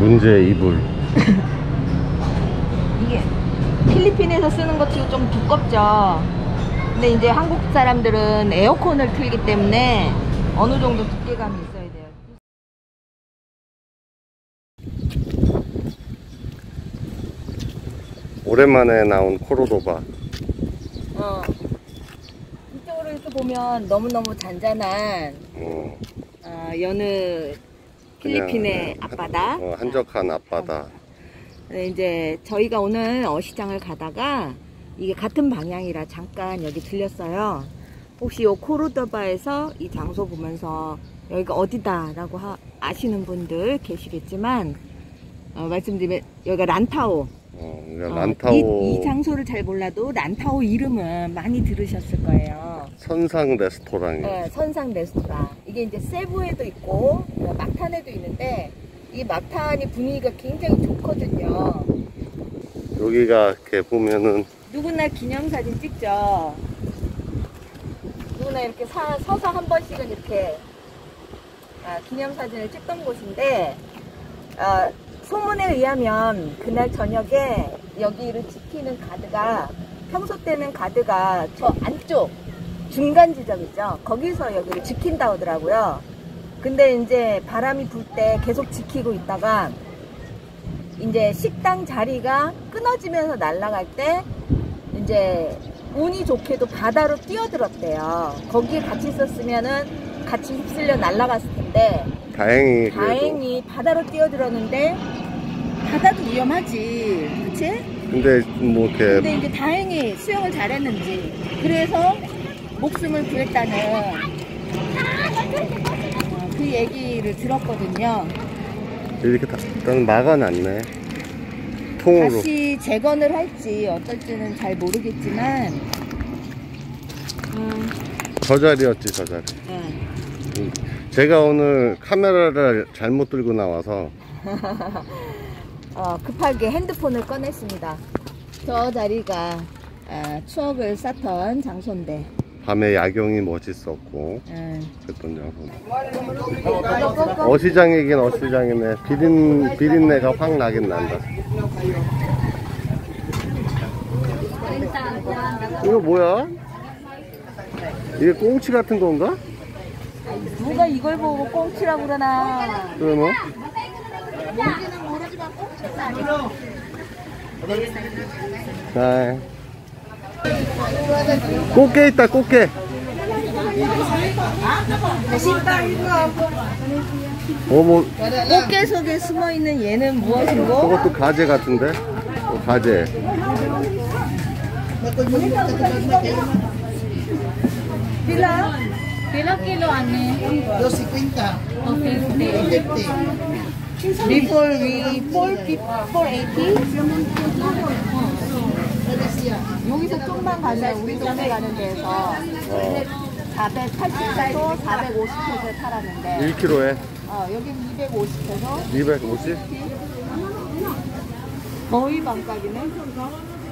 문제 이불. 이게 필리핀에서 쓰는 것 치고 좀 두껍죠. 근데 이제 한국 사람들은 에어컨을 틀기 때문에 어느 정도 두께감이 있어야 돼요. 오랜만에 나온 코르도바. 이쪽으로 이렇게 보면 너무너무 잔잔한 여느 필리핀의 앞바다, 한적한 앞바다. 이제 저희가 오늘 어시장을 가다가 이게 같은 방향이라 잠깐 여기 들렸어요. 혹시 요 코르도바에서 이 장소 보면서 여기가 어디다 라고 아시는 분들 계시겠지만, 말씀드리면 여기가 란타오. 란타오. 이 장소를 잘 몰라도 란타오 이름은 많이 들으셨을 거예요. 선상 레스토랑이에요. 네, 선상 레스토랑. 이게 이제 세부에도 있고 막탄에도 있는데, 이 막탄이 분위기가 굉장히 좋거든요. 여기가 이렇게 보면은 누구나 기념사진 찍죠. 누구나 이렇게 서서 한 번씩은 이렇게 기념사진을 찍던 곳인데, 소문에 의하면 그날 저녁에 여기를 지키는 가드가, 평소 때는 가드가 저 안쪽 중간 지점이죠, 거기서 여기를 지킨다 하더라고요. 근데 이제 바람이 불 때 계속 지키고 있다가 이제 식당 자리가 끊어지면서 날아갈 때 이제 운이 좋게도 바다로 뛰어들었대요. 거기에 같이 있었으면은 같이 휩쓸려 날아갔을 텐데, 다행히 바다로 뛰어들었는데, 바다도 위험하지, 그치? 근데 이제 다행히 수영을 잘했는지, 그래서 목숨을 구했다는 그 얘기를 들었거든요. 이렇게 다 일단 막아놨네. 통으로. 다시 재건을 할지 어떨지는 잘 모르겠지만, 저 자리였지, 저 자리. 제가 오늘 카메라를 잘못 들고 나와서 급하게 핸드폰을 꺼냈습니다. 저 자리가 추억을 쌓던 장소인데, 밤에 야경이 멋있었고 그랬던 장소. 어시장이긴 어시장이네. 비린내가 확 나긴 난다. 이거 뭐야? 이게 꽁치 같은 건가? 누가 이걸 보고 꽁치라고 그러나. 그러면? 뭔지는 모르지만 꽁치는 아니고. 꽃게 있다, 꽃게. 꽃게 속에 숨어있는 얘는 무엇이고? 그것도 가재 같은데? 가재. 빌라? 빌라 킬로 안에 250. Before we 480. 여기서 좀만 가면 우리 동네 가는 데에서 480에서 450에서 타라는데, 1km에 여기는 250에서 250? 거의 반값이네.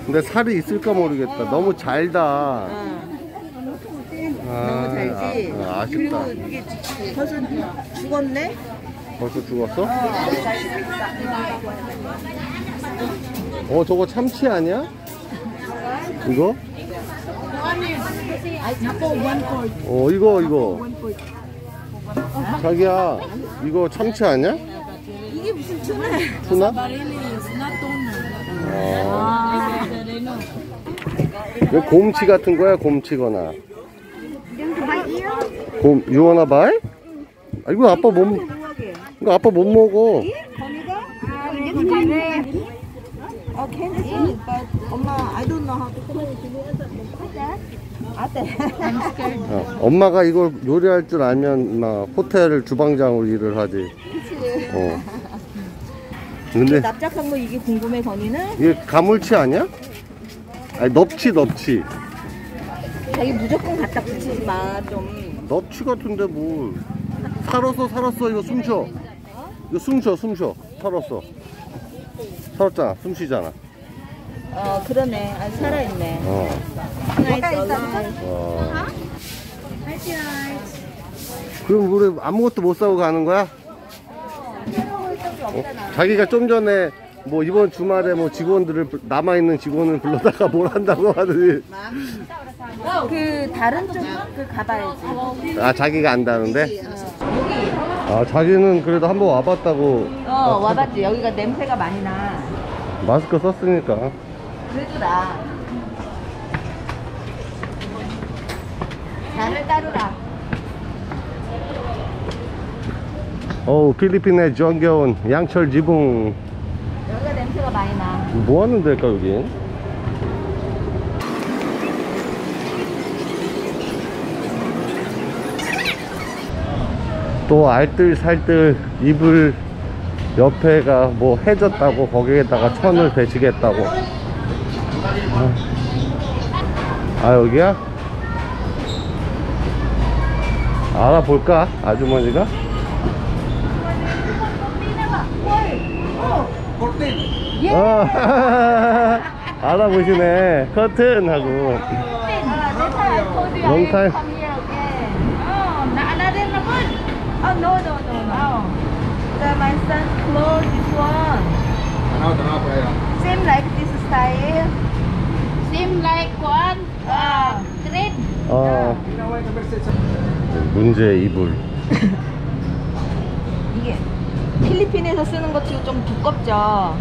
근데 살이 있을까 모르겠다. 너무 잘다. 너무 잘지. 아쉽다. 그리고 이게 벌써 죽었네? 벌써 죽었어? 저거 참치 아니야? 이거? 이거. 자기야, 이거 참치 아니야? 이게 무슨 투나? 이거 곰치 같은 거야, 곰치거나. You wanna buy? 이거 아빠 못 먹어. 엄마가 이걸 요리할 줄 알면 막 호텔 주방장으로 일을 하지. 근데 납작한 거 이게 궁금해, 건이는? 이게 가물치 아니야? 아니, 넙치. 자기 무조건 갖다 붙이지 마, 좀. 넙치 같은데 뭘. 살았어. 이거 숨쉬어. 이거 숨쉬어. 살았잖아. 숨쉬잖아. 그러네. 아주 살아있네. 그럼 우리 아무것도 못 사고 가는 거야? 자기가 좀 전에 뭐 이번 주말에 뭐 직원들을 남아있는 직원을 불러다가 뭘 한다고 하더니 그 다른 쪽 그 가봐야지. 아 자기가 안다는데? 아 자기는 그래도 한번 와봤다고. 어 와봤지. 여기가 냄새가 많이 나. 마스크 썼으니까. 그래도 나. 나를 따르라. 어우 필리핀의 정겨운 양철 지붕. 여기가 냄새가 많이 나. 뭐 하는 데일까 여기? 또 알뜰살뜰 이불 옆에가 뭐 해졌다고 거기에다가 천을 데치겠다고. 아 여기야? 알아볼까 아주머니가? 아, 알아보시네. 커튼 하고 롱타임. Oh no no no no. The my son clothes this one. Same like this style. Same like one. Great. 문제 이불. 이게 필리핀에서 쓰는 것 치고 좀 두껍죠.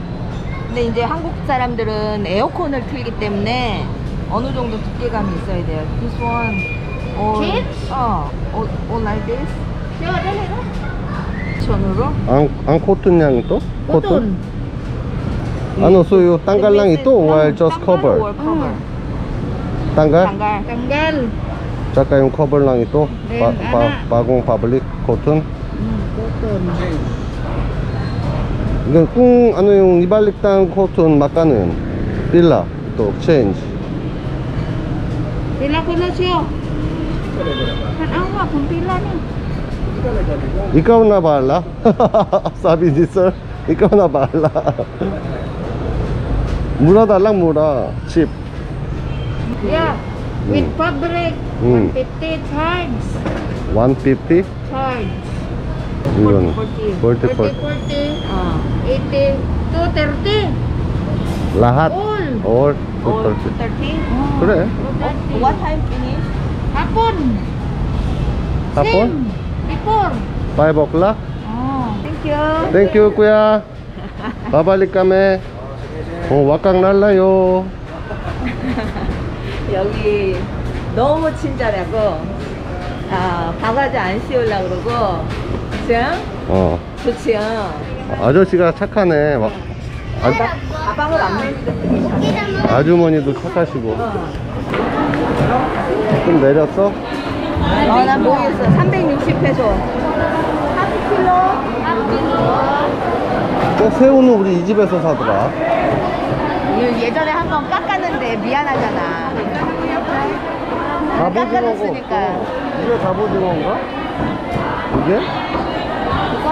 근데 이제 한국 사람들은 에어컨을 틀기 때문에 어느 정도 두께감이 있어야 돼요. This one. all like this. 전으로? 안 코튼 양이 또? 코튼? 아노 소유 땅갈랑이 또? Or just cover? 땅갈? 땅갈 작가용 커버랑이 또? 바공 바블릭 코튼? 코튼 꿍 아노용 이발릭 땅 코튼 막가는 빌라 또 체인지 빌라 코너시오 한 아우와 본 빌라는 Ikaw na bahala. Sabi ni sir, ikaw na bahala. Mura dalang mura, cheap. Yeah, with fabric, 150 times. 150? Times. 40. 80, 230. Lahat? All. All 230. Kure? What time finish? Hapon. Hapon? 5 o'clock? 땡큐 땡큐 꾸야 바발리까메. 와깡 날라요. 여기 너무 친절하고 바가지 안 씌우려고 그러고 그죠? 좋지요. 아저씨가 착하네. 가방을 안 내리고 아주머니도 착하시고. 좀 내렸어? 난 모르겠어. 360페소. 30kg. 저 새우는 우리 이 집에서 사더라. 예전에 한번 깎았는데 미안하잖아. 깎아줬으니까. 이게 갑오징어인가? 이게? 이거?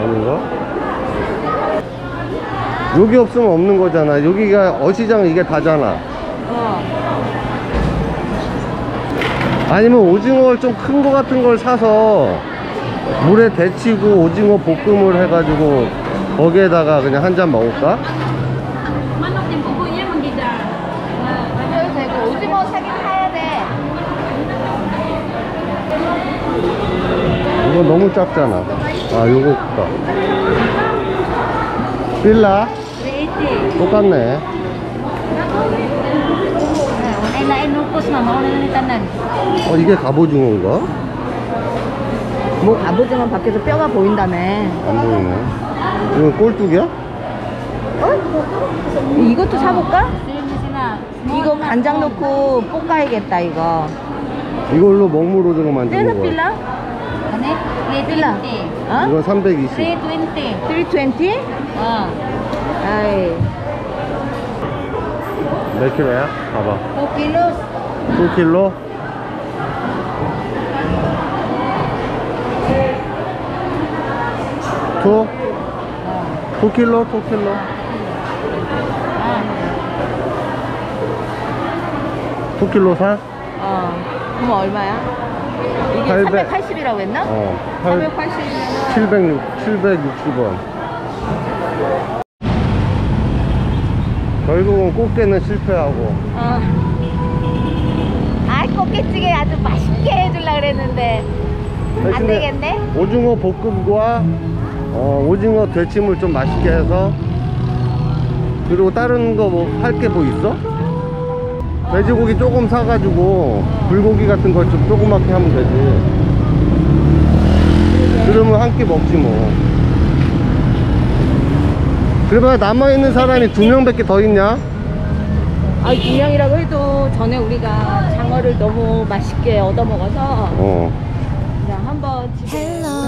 아닌가? 여기 없으면 없는 거잖아. 여기가 어시장 이게 다잖아. 아니면 오징어 좀 큰 거 같은 걸 사서 물에 데치고 오징어 볶음을 해가지고 거기에다가 그냥 한 잔 먹을까? 오징어 사긴 사야 돼. 이거 너무 작잖아. 아 요거 크다. 빌라? 똑같네. 이게 갑오징어인가? 뭐 갑오징어 밖에서 뼈가 보인다며. 안 보이네. 이건 꼴뚜기야? 어? 이것도 사볼까? 이거 간장 넣고 볶아야겠다 이거. 이걸로 먹물 오징어 만드는 거야. 빌라? 네, 빌라. 어? 이건 320. 320? 어. 아이. 몇 킬로야? 봐봐. 9킬로. 9킬로? 투? 2킬로? 2킬로? 아. 2킬로 사? 어. 그럼 얼마야? 여기 800. 380이라고 했나? 어. 380이면 760원. 결국은 꽃게는 실패하고. 어. 아, 꽃게찌개 아주 맛있게 해주려고 그랬는데 안 되겠네? 오징어 볶음과 오징어 데침을 좀 맛있게 해서. 그리고 다른 거 뭐 할 게 뭐 있어? 돼지고기 조금 사가지고 불고기 같은 걸 좀 조그맣게 하면 되지. 그러면 한 끼 먹지 뭐. 그래봐야 남아있는 사람이 2명밖에 더 있냐? 아니 2명이라고 해도 전에 우리가 장어를 너무 맛있게 얻어먹어서. 어. 자, 한번 지금